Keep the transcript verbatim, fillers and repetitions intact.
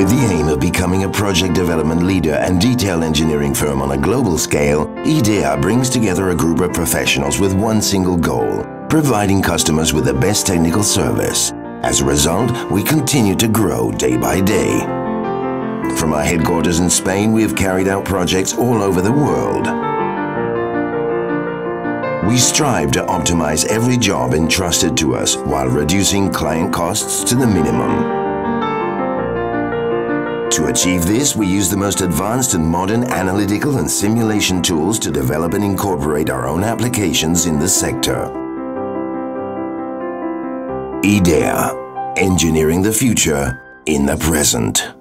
With the aim of becoming a project development leader and detail engineering firm on a global scale, IDEA brings together a group of professionals with one single goal: providing customers with the best technical service. As a result, we continue to grow day by day. From our headquarters in Spain, we have carried out projects all over the world. We strive to optimize every job entrusted to us while reducing client costs to the minimum. To achieve this, we use the most advanced and modern analytical and simulation tools to develop and incorporate our own applications in the sector. IDEA, engineering the future in the present.